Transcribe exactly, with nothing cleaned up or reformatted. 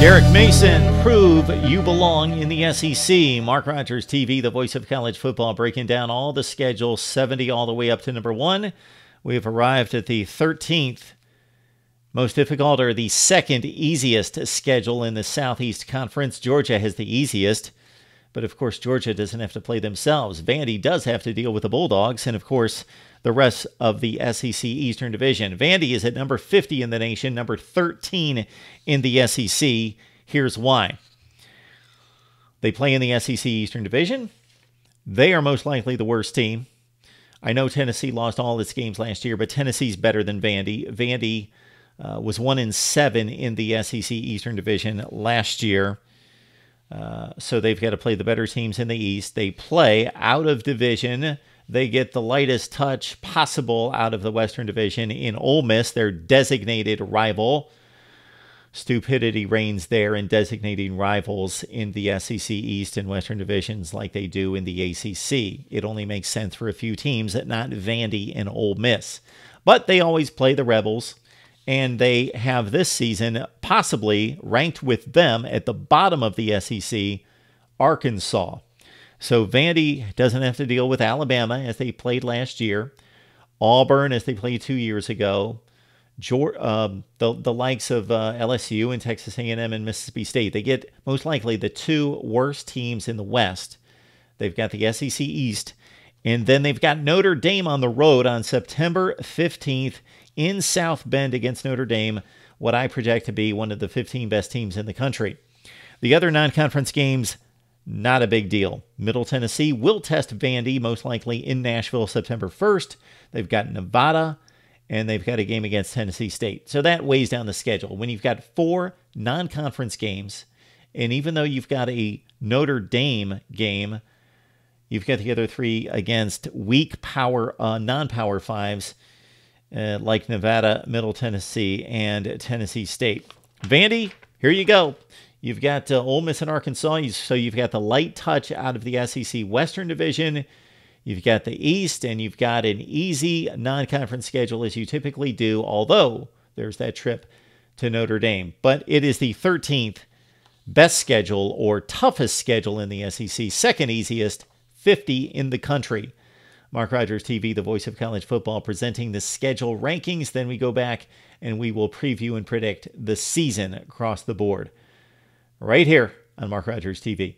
Derek Mason, prove you belong in the S E C. Mark Rogers T V, the voice of college football, breaking down all the schedule, seventy all the way up to number one. We have arrived at the thirteenth most difficult, or the second easiest schedule in the Southeast Conference. Georgia has the easiest, but of course Georgia doesn't have to play themselves. Vandy does have to deal with the Bulldogs, and of course the rest of the S E C Eastern Division. Vandy is at number fifty in the nation, number thirteen in the S E C. Here's why. They play in the S E C Eastern Division. They are most likely the worst team. I know Tennessee lost all its games last year, but Tennessee's better than Vandy. Vandy uh, was one and seven in the S E C Eastern Division last year. Uh, so they've got to play the better teams in the East. They play out of division. They get the lightest touch possible out of the Western Division in Ole Miss, their designated rival. Stupidity reigns there in designating rivals in the S E C East and Western Divisions like they do in the A C C. It only makes sense for a few teams, not Vandy and Ole Miss. But they always play the Rebels, and they have this season possibly ranked with them at the bottom of the S E C, Arkansas. So Vandy doesn't have to deal with Alabama as they played last year, Auburn as they played two years ago, Georgia, um, the, the likes of uh, L S U and Texas A and M and Mississippi State. They get most likely the two worst teams in the West. They've got the S E C East, and then they've got Notre Dame on the road on September fifteenth in South Bend against Notre Dame, what I project to be one of the fifteen best teams in the country. The other non-conference games, not a big deal. Middle Tennessee will test Vandy, most likely in Nashville, September first. They've got Nevada, and they've got a game against Tennessee State. So that weighs down the schedule. When you've got four non-conference games, and even though you've got a Notre Dame game, you've got the other three against weak power, uh, non-power fives, uh, like Nevada, Middle Tennessee, and Tennessee State. Vandy, here you go. You've got uh, Ole Miss and Arkansas, so you've got the light touch out of the S E C Western Division. You've got the East, and you've got an easy non-conference schedule, as you typically do, although there's that trip to Notre Dame. But it is the thirteenth best schedule, or toughest schedule in the S E C, second easiest, fifty in the country. Mark Rogers T V, the voice of college football, presenting the schedule rankings. Then we go back, and we will preview and predict the season across the board. Right here on Mark Rogers T V.